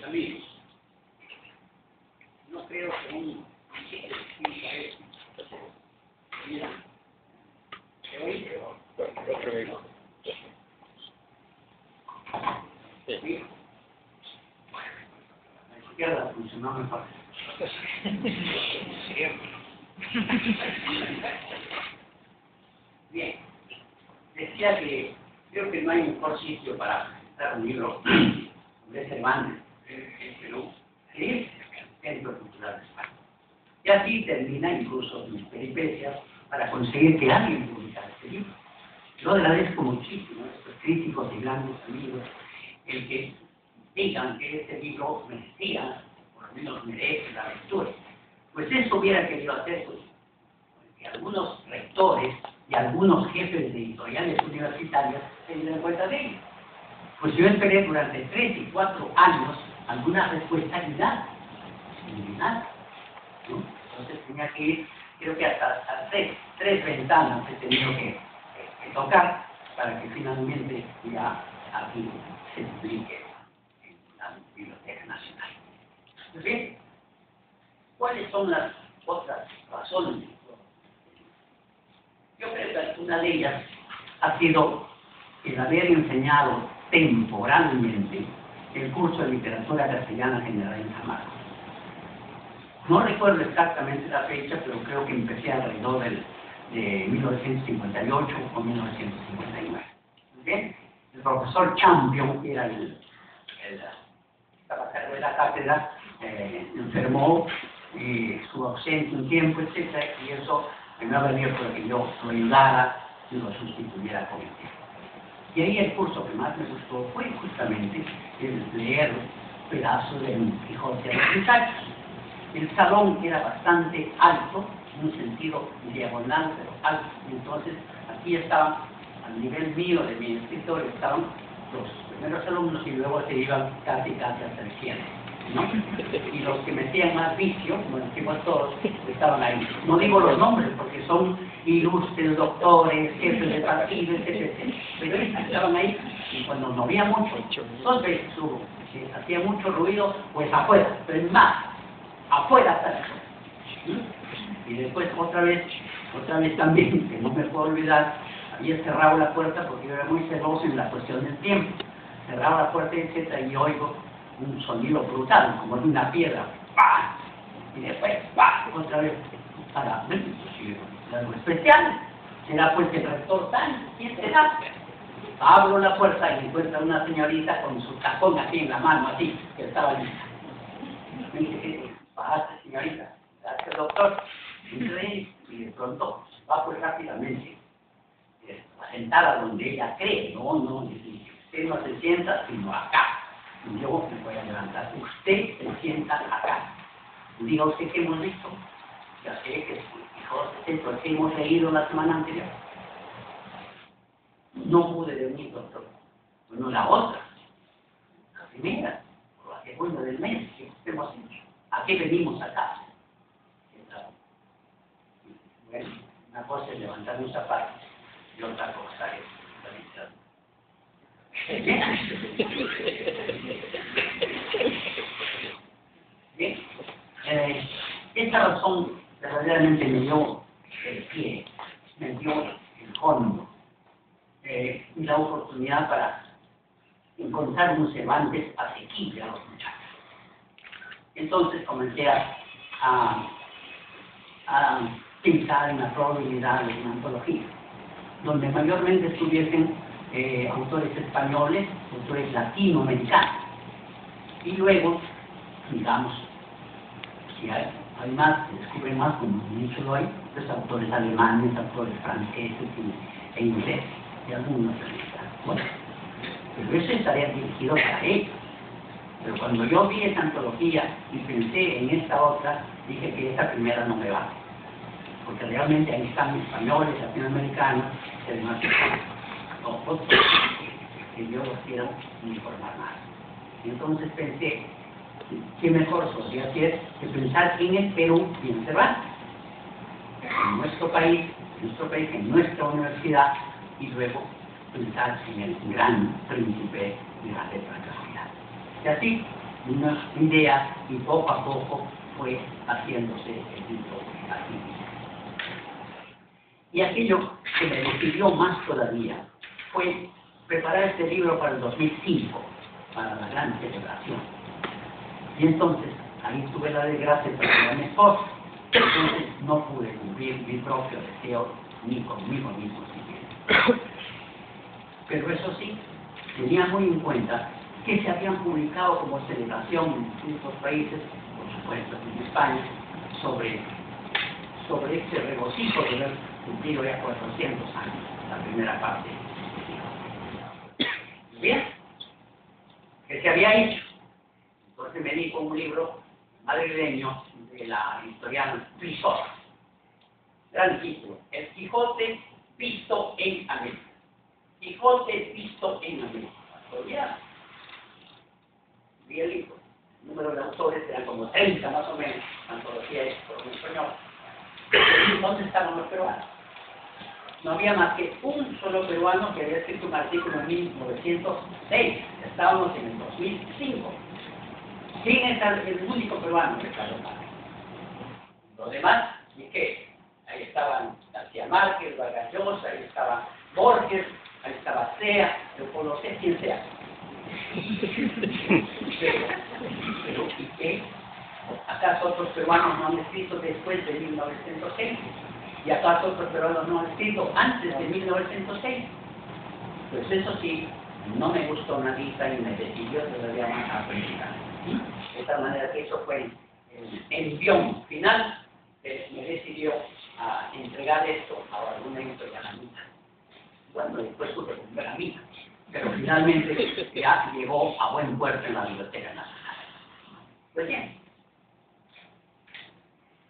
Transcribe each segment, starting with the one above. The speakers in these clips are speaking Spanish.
mejores amigos. No creo que un país ¿te oí? Otro amigo. Sí. La izquierda funcionó mejor. Bien, decía que creo que no hay mejor sitio para presentar un libro sobre Cervantes en Perú que es el Centro Cultural de España. Y así termina incluso mis peripecias para conseguir que alguien publicara este libro. Yo agradezco muchísimo a estos críticos y grandes amigos el que digan que este libro merecía, por lo menos merece la lectura. Pues eso hubiera querido hacer, pues, porque algunos rectores y algunos jefes de editoriales universitarias se dieron cuenta de ello. Pues yo esperé durante 3 y 4 años alguna respuesta y nada, sin nada, ¿no? Entonces tenía que ir, creo que hasta tres ventanas he tenido que tocar para que finalmente ya aquí se publique en la Biblioteca Nacional. ¿En fin? ¿Cuáles son las otras razones? Yo creo que una de ellas ha sido el haber enseñado temporalmente el curso de literatura castellana general en San Marcos. No recuerdo exactamente la fecha, pero creo que empecé alrededor de 1958 o 1959. ¿Bien? El profesor Champion, que era el trabajador de la cátedra, enfermó, estuvo ausente un tiempo, etcétera, y eso me valía para que yo lo ayudara y lo sustituyera con el tiempo. Y ahí el curso que más me gustó fue justamente el leer pedazos de un Quijote a los muchachos. El salón era bastante alto, en un sentido diagonal, pero alto. Entonces, aquí estaban, al nivel mío de mi escritorio, estaban los primeros alumnos y luego se iban casi hasta el cielo, ¿no? Y los que metían más vicio, como decimos todos, estaban ahí. No digo los nombres porque son ilustres, doctores, jefes de partido, etc. Pero estaban ahí y cuando no había mucho, dos veces hubo, si hacía mucho ruido, pues afuera, pero es más, afuera hasta eso. ¿Sí? Y después otra vez también, que no me puedo olvidar, había cerrado la puerta porque yo era muy celoso en la cuestión del tiempo. Cerraba la puerta, etc. y oigo un sonido brutal, como de una piedra, ¡pah! Y después, ¡pah! Otra vez, para ver, algo especial, será pues el rector tal, ¿quién será? Abro la puerta y encuentro una señorita con su tacón aquí en la mano, así, que estaba lista. Me dice, bájate señorita, gracias doctor. Entré y de pronto, bajo rápidamente, a sentar a donde ella cree, no, usted no se sienta sino acá. Y yo me voy a levantar. Usted se sienta acá. Diga usted que hemos visto. Ya sé que es Quijote, que hemos leído la semana anterior. No pude venir, doctor. Bueno, la otra. La primera. O la segunda del mes. ¿Qué hemos hecho? ¿A qué venimos acá? Bueno, una cosa es levantar un zapato y otra cosa es la mitad. Bien, esta razón verdaderamente me dio el pie, me dio el fondo y la oportunidad para encontrar un Cervantes asequible a los muchachos. Entonces comencé a pensar en la probabilidad de una antología, donde mayormente estuviesen autores españoles, autores latinoamericanos. Y luego, digamos, si hay más, se descubre más, como mucho lo hay, los autores alemanes, autores franceses e ingleses, y algunos realizados. Bueno, pero eso estaría dirigido para ellos. Pero cuando yo vi esa antología y pensé en esta otra, dije que esta primera no me vale. Porque realmente ahí están españoles, latinoamericanos, y además otros que yo los quiero informar más. Entonces pensé, qué mejor sociedad es que pensar en el Perú y en Cervantes, en nuestro país, en nuestra universidad, y luego pensar en el gran príncipe de la letra castellana. Y así unas ideas y poco a poco fue haciéndose el libro aquí. Y aquello que me decidió más todavía fue preparar este libro para el 2005, para la gran celebración. Y entonces, ahí tuve la desgracia de perder a mi esposa, entonces no pude cumplir mi propio deseo ni conmigo mismo siquiera. Pero eso sí, tenía muy en cuenta que se habían publicado como celebración en distintos países, por supuesto en España, sobre este regocijo de haber cumplido ya 400 años, la primera parte de este libro. Bien, ¿qué se había hecho? Entonces me dijo un libro madrileño de la historiana Pizot, gran título, El Quijote visto en América. Quijote visto en América. ¿Todavía? Vi el libro. El número de autores eran como 30 más o menos, antología es por un español. ¿Dónde estaban los peruanos? No había más que un solo peruano que había escrito un artículo en 1906. Estábamos en el 2005. Sin estar el único peruano que está logrando. Lo demás, ¿y qué? Ahí estaban García Márquez, Vargas Llosa, ahí estaba Borges, ahí estaba Cea, yo no sé quién sea. Pero, ¿y qué? ¿Acaso otros peruanos no han escrito después de 1906? ¿Y acaso otros peruanos no han escrito antes de 1906? Pues eso sí, no me gustó una vista y me decidió todavía más aprender. De tal manera que eso fue el guión final, me decidió a entregar esto a alguna editorial amiga. Bueno, después supe comprar a mí, pero finalmente ya llegó a buen puerto en la Biblioteca Nacional. Pues bien,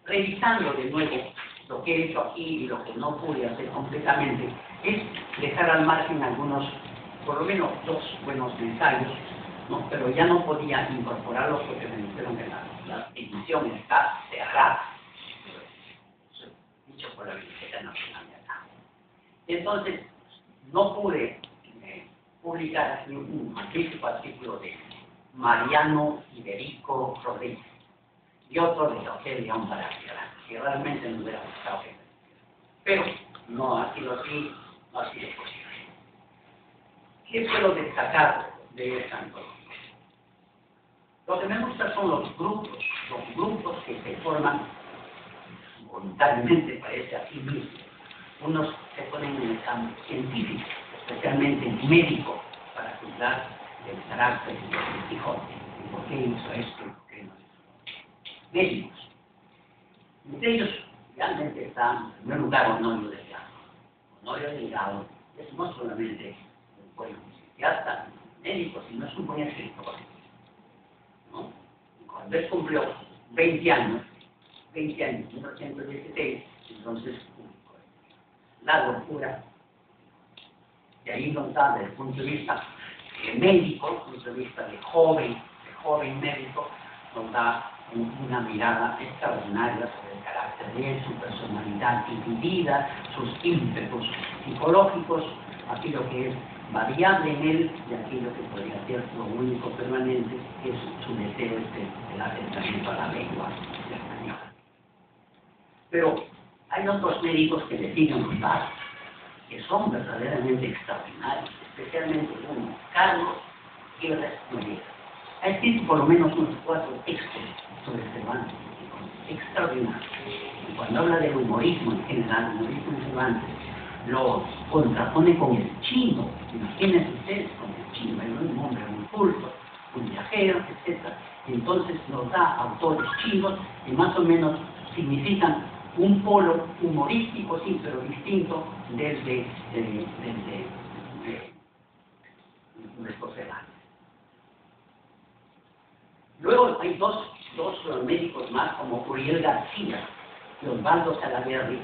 revisando de nuevo lo que he hecho aquí y lo que no pude hacer completamente, es dejar al margen algunos, por lo menos dos buenos ensayos, ¿no? Pero ya no podía incorporarlos porque me dijeron que la edición está cerrada. Eso es dicho por la Biblioteca Nacional de acá. Entonces, no pude publicar un magnífico artículo de Mariano Iberico Rodríguez y otro de José de Amparatea, que realmente me hubiera gustado. Pero no ha sido así, no ha sido posible. ¿Qué puedo destacar de esta antología? Lo que me gusta son los grupos que se forman voluntariamente, parece así mismo. Unos se ponen en el campo científico, especialmente médico, para cuidar del carácter del Quijote. ¿Por qué hizo esto? ¿Por qué no hizo? Médicos. Entre ellos, realmente está, en primer lugar, Honorio Delgado. Honorio Delgado es no solamente un buen psiquiatra, médico, sino es un buen escritor. ¿No? Cuando él cumplió 20 años, 1816, entonces La locura, de ahí no está desde el punto de vista médico, desde el punto de vista de joven médico, nos da una mirada extraordinaria sobre el carácter de él, su personalidad dividida, sus ímpetus psicológicos, aquello que es variable en él y aquello que podría ser lo único permanente, que es su deseo del atentamiento a la lengua española. Pero hay otros médicos que le siguen los padres, que son verdaderamente extraordinarios, especialmente uno, Carlos E. B. Letger. Ha escrito por lo menos unos 4 textos sobre Cervantes, extraordinarios. Y cuando habla del humorismo en general, el humorismo en Cervantes, lo contrapone con el chino. Imagínense ustedes con el chino, era un hombre muy culto, un viajero, etc. Entonces nos da autores chinos que más o menos significan un polo humorístico, sí, pero distinto desde nuestros hermanos. Luego hay dos médicos más, como Uriel García y Osvaldo Salaverri,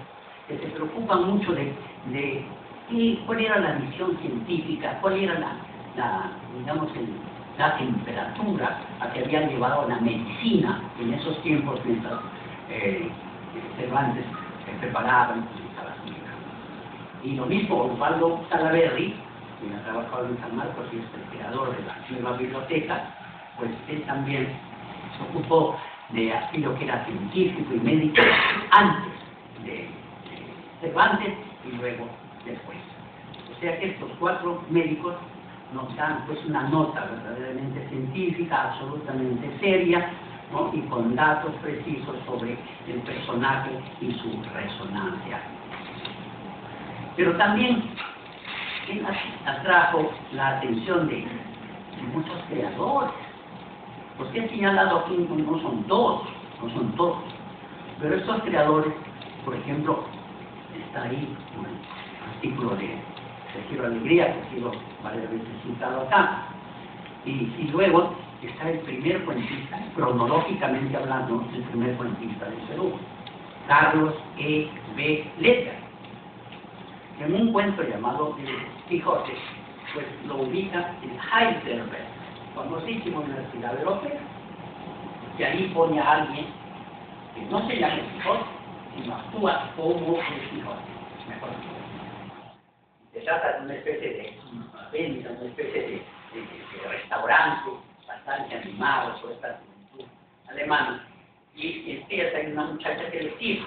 que se preocupan mucho de cuál era la misión científica, cuál era la temperatura a que habían llevado la medicina en esos tiempos mientras Cervantes se preparaba y publicaba su vida. Y lo mismo Osvaldo Salaverri, quien ha trabajado en San Marcos y es el creador de la nueva biblioteca, pues él también se ocupó de así lo que era científico y médico antes de Cervantes y luego después. O sea que estos cuatro médicos nos dan pues una nota verdaderamente científica, absolutamente seria, ¿no? Y con datos precisos sobre el personaje y su resonancia. Pero también él atrajo la atención de muchos creadores. Los que he señalado aquí no son todos, pero estos creadores, por ejemplo, está ahí un artículo de Ciro Alegría, que ha sido varias veces citado acá, y luego está el primer cuentista, cronológicamente hablando, el primer cuentista de Perú, Carlos E. B. Letger. En un cuento llamado Quijote, pues lo ubica en Heidelberg, famosísima universidad europea, y ahí pone a alguien que no se llama Quijote, sino actúa como el Quijote. Mejor. Se trata de una especie de venta, una especie de restaurante bastante animado por esta cultura alemana. Y empieza en una muchacha que le tira,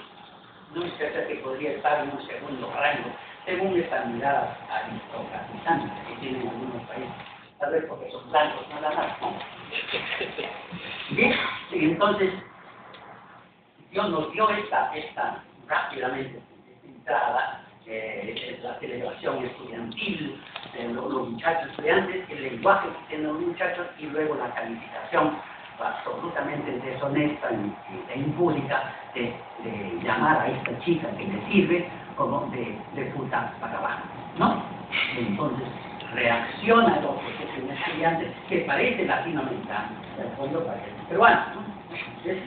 una muchacha que podría estar en un segundo rango, según esta mirada aristocratizante que tienen algunos países, tal vez porque son blancos, no la más. Bien, entonces, Dios nos dio esta rápidamente entrada, la celebración estudiantil, los muchachos estudiantes, el lenguaje que tienen los muchachos y luego la calificación absolutamente deshonesta e impúdica de llamar a esta chica que le sirve como de puta para abajo, ¿no? Entonces reacciona a lo que es un estudiante que parece latinoamericano, en el fondo parece peruano, ¿no? Es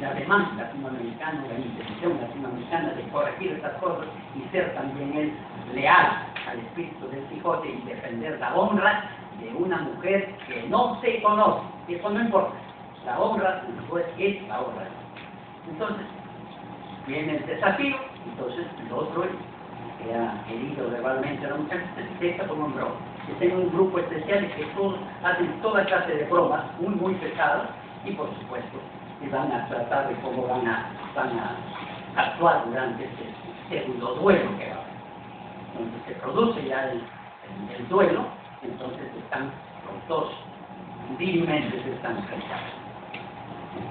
la demanda latinoamericana, la intención latinoamericana de corregir estas cosas y ser también él leal al espíritu del Quijote y defender la honra de una mujer que no se conoce, eso no importa, la honra pues es la honra. Entonces viene el desafío, entonces el otro que ha herido verbalmente a la mujer se deja como un broma, que tengo un grupo especial que todos hacen toda clase de bromas muy muy pesadas y por supuesto que van a tratar de cómo van a actuar durante este segundo duelo que va a haber. Donde se produce ya el duelo, entonces están los dos vilmente se están enfrentados.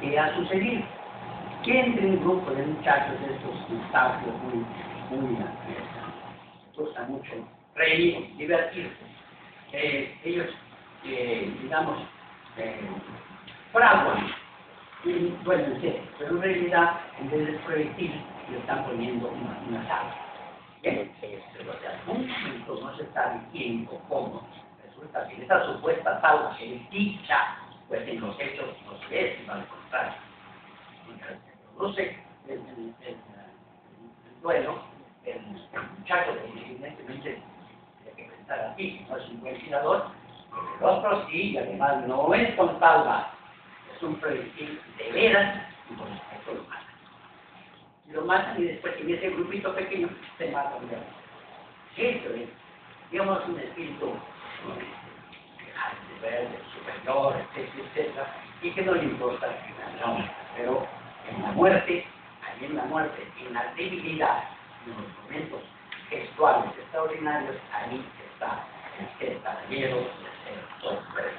¿Qué ha sucedido? Que entre un grupo de muchachos de estos muchachos muy les gusta mucho reír, divertirse. Ellos, digamos, fraguan, duérmense, pero en realidad en vez de proyectil le están poniendo una sala. Bien, pero de algún momento no se sabe quién o cómo. Resulta que esta supuesta tabla que es dicha, pues en los hechos no se ve, sino al contrario. Mientras se produce el duelo, el muchacho que evidentemente tiene que pensar así, no es un buen tirador, pero el otro sí, y además no es con tabla, es un proyectil de veras, y por supuesto lo mata. Lo matan y después en ese grupito pequeño se matan de otro. Eso es, digamos, un espíritu de verde, superior, etcétera, etcétera, y que no le importa la honra. Pero en la muerte, ahí en la muerte, en la debilidad, en los momentos gestuales extraordinarios, ahí está el caballero de ser hombre.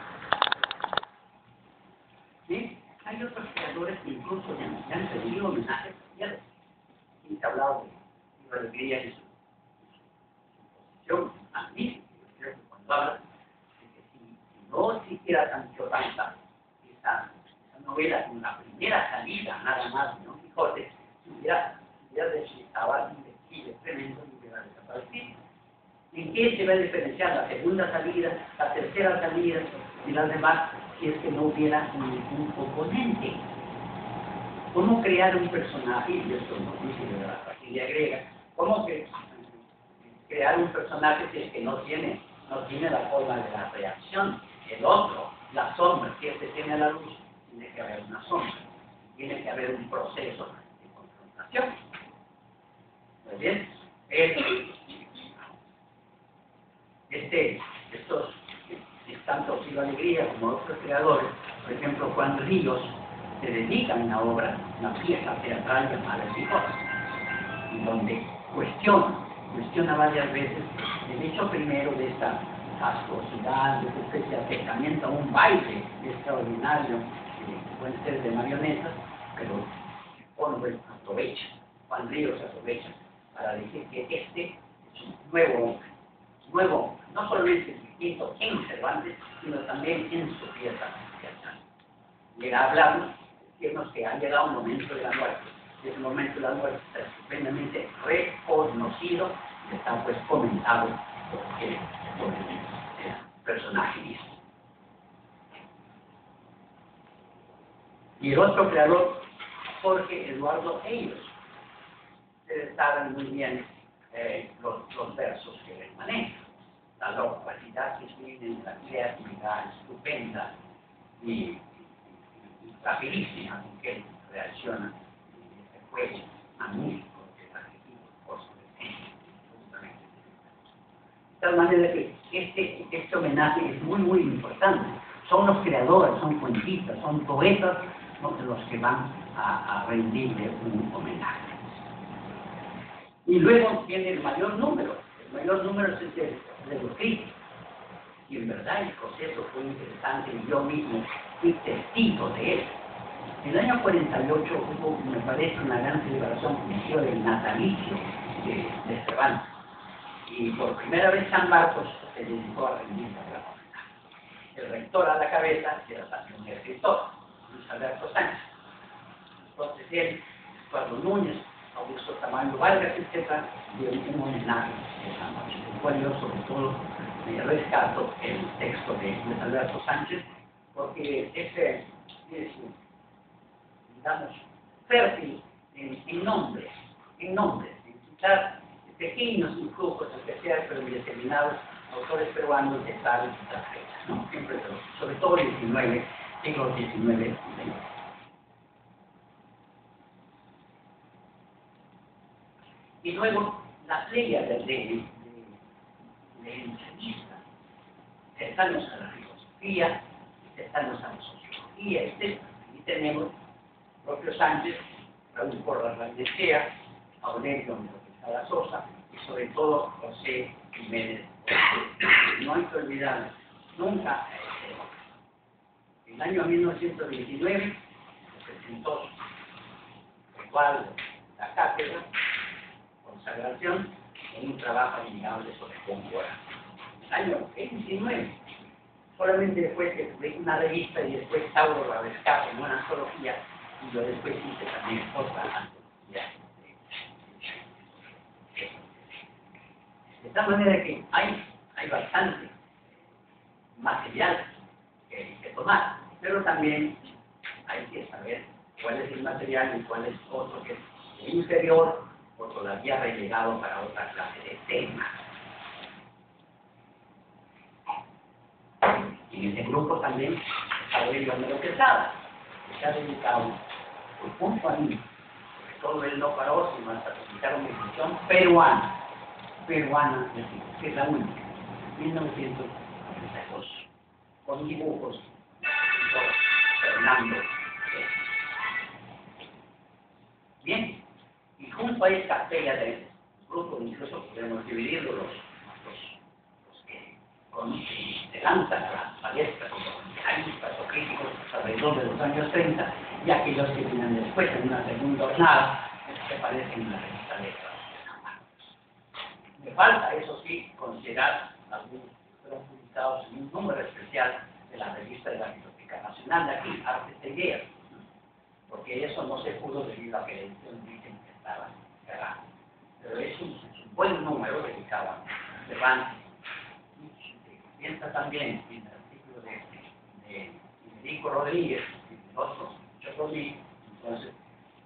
¿Sí? Hay otros creadores que incluso ya han recibido homenajes. Y se ha hablado de Ciro Alegría y su posición magnífica. Creo que cuando habla, si no siquiera tan chorranta esa novela con la primera salida, nada más de un Quijote, si hubiera deslizado un vestido tremendo y hubiera desaparecido. ¿En qué se va a diferenciar la segunda salida, la tercera salida y las demás si es que no hubiera ningún componente? ¿Cómo crear un personaje? Y esto no dice de la familia griega. ¿Cómo crear un personaje si es que no tiene la forma de la reacción? El otro, la sombra, si es que tiene la luz, tiene que haber una sombra. Tiene que haber un proceso de confrontación. ¿Muy bien? Estos tantos Ciro Alegría como otros creadores, por ejemplo Juan Ríos, se dedican a una obra, una pieza teatral llamada El Quijote, donde cuestiona varias veces el hecho primero de esta ascosidad, de esta especie de acercamiento a un baile extraordinario, que pueden ser de marionetas, pero Honorio aprovecha, Juan Ríos aprovecha para decir que este es un nuevo, no solamente escrito en Cervantes, sino también en su pieza teatral. Llega a hablarnos, decirnos que ha llegado un momento de la muerte. Ese momento de la muerte está estupendamente reconocido y está pues comentado por el personaje mismo. Y el otro creador, Jorge Eduardo Ellos, ustedes saben muy bien los versos que les maneja, la locuacidad que tienen, la creatividad estupenda y rapidísima con que reacciona este juego magnífico que es adjetivo por su defensa, justamente. De tal manera que este homenaje es muy, muy importante. Son los creadores, son cuentistas, son poetas los que van a rendirle un homenaje. Y luego viene el mayor número es el de los críticos. Y en verdad el proceso fue interesante y yo mismo fui testigo de él. En el año 48 hubo, me parece, una gran celebración que del natalicio de Cervantes. Y por primera vez San Marcos se dedicó a rendir la gran homenaje. El rector a la cabeza era también un escritor, Luis Alberto Sánchez. Entonces él, Eduardo Núñez, Augusto Tamayo Vargas, etc., dieron un homenaje esa noche, el cual yo sobre todo me rescato el texto de Luis Alberto Sánchez, porque es digamos, fértil en nombres, en quitar pequeños influjos especiales pero determinados autores peruanos de tal y tal fecha, ¿no? Siempre, pero sobre todo el siglo XIX. Y luego, la playa de entrevistas, cercanos a la filosofía, cercanos a la sociología, etc. Y tenemos el propio Sánchez, Raúl Corradea de Cea, Aurelio de la Sosa, y sobre todo José Jiménez. No hay que olvidar nunca en el año 1929 se presentó el cuadro La Cátedra, consagración en un trabajo admirable sobre Góngora. El año 1929, solamente después que publiqué una revista y después Tauro la Vesca en una antología, y yo después hice también otra antología. De tal manera que hay bastante material que hay que tomar, pero también hay que saber cuál es el material y cuál es otro que es inferior, todavía relegado para otra clase de temas. En este grupo también está Aurelio de la Sosa, que se ha dedicado junto a mí, sobre todo él no paró, sino hasta publicar una edición peruana, que es la única, 1992, con dibujos por Fernando Pérez. Bien. Y junto a esta pega de grupo, incluso podemos dividirlo los que se lanzan a las palestras como analistas o críticos alrededor de los años 30, y aquellos que vienen después en una segunda jornada que aparecen en la revista de San Marcos. Me falta, eso sí, considerar algunos que fueron publicados en un número especial de la revista de la Biblioteca Nacional de aquí, Artes e Ideas, porque eso no se pudo debido a que la edición estaba cerrada. Pero es un buen número dedicado a Cervantes. Piensa también en el artículo de Federico Rodríguez, y otros, entonces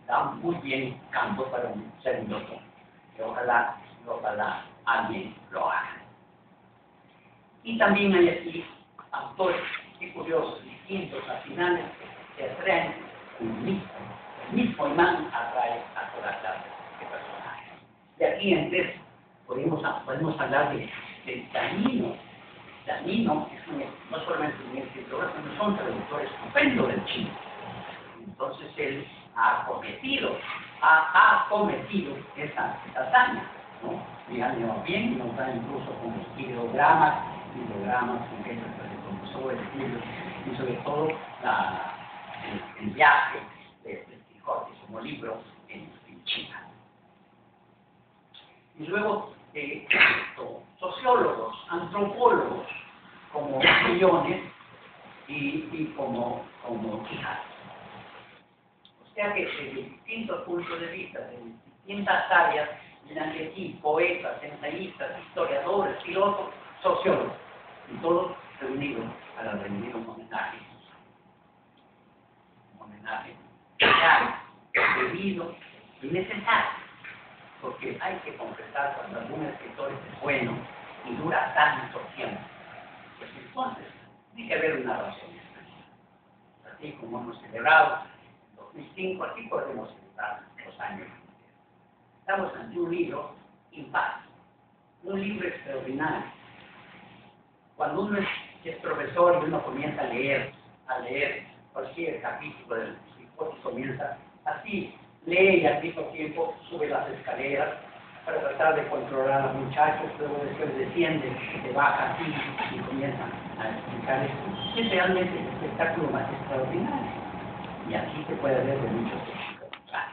da muy bien campo para un segundo tomo. Y ojalá alguien lo haga. Y también hay aquí autores y curiosos, distintos, al final, que atraen un mito. El mismo imán atrae a todas las personajes. De aquí en tres podemos hablar del camino Danino es no solamente un escritor, sino un traductor estupendo del chino. Entonces él ha cometido esa hazaña, ¿no? Díganlo bien, nos da incluso con ideogramas con que se comenzó el libro, y sobre todo el viaje del Quijote como libro en China. Y luego, sociólogos, antropólogos, como Millones y como Quijote. O sea que desde distintos puntos de vista, desde distintas áreas, miran que aquí poetas, ensayistas, historiadores, filósofos, sociólogos, y todos reunidos para rendir un homenaje real, debido y necesario, porque hay que confesar cuando algún escritor es bueno y dura tanto tiempo, pues entonces tiene que haber una razón especial, así como hemos celebrado. 2005, aquí podemos celebrar los años. Estamos ante un libro impar, un libro extraordinario. Cuando uno es profesor y uno comienza a leer cualquier capítulo del Quijote, comienza así, lee y al mismo tiempo sube las escaleras para tratar de controlar a los muchachos, luego después desciende, se baja así y comienza a explicar esto. Es realmente un espectáculo más extraordinario. Y aquí se puede ver de muchos casos.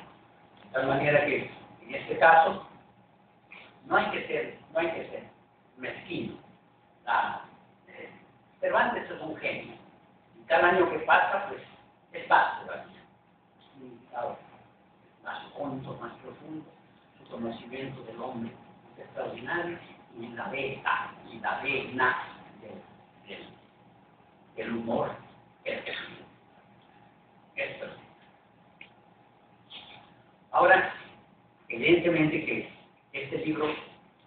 De tal manera que, en este caso, no hay que ser mezquino. Cervantes es un genio. Y cada año que pasa, pues, es más todavía. Es más hondo, más profundo. Su conocimiento del hombre es extraordinario. Y la vena del humor es extraordinario. Esto. Ahora, evidentemente que este libro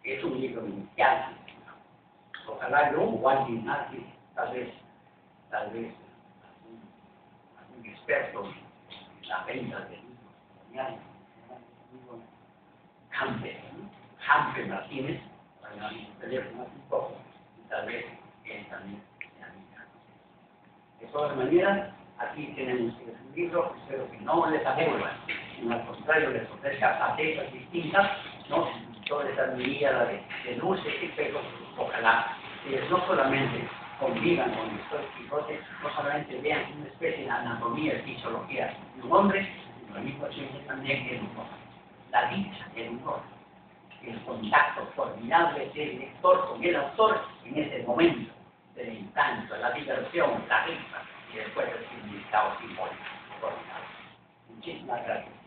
es un libro inicial. Ojalá yo o alguien más, tal vez algún experto en la venta del libro, Hamper Martínez, para mi teléfono un poco, y tal vez él también sea mi amigo. De todas maneras, aquí tenemos un libro, espero que no les aburra, sino al contrario, les ofrezca facetas distintas, ¿no? Toda esa mirada de luces y pelos, ojalá ellos no solamente convivan con estos Quijotes, no solamente vean una especie de anatomía y fisiología de un hombre, sino al mismo tiempo también el humor, la dicha del humor, el contacto formidable del lector con el autor en ese momento, del encanto, la diversión, la risa. Y después el significado simbólico. Muchísimas gracias.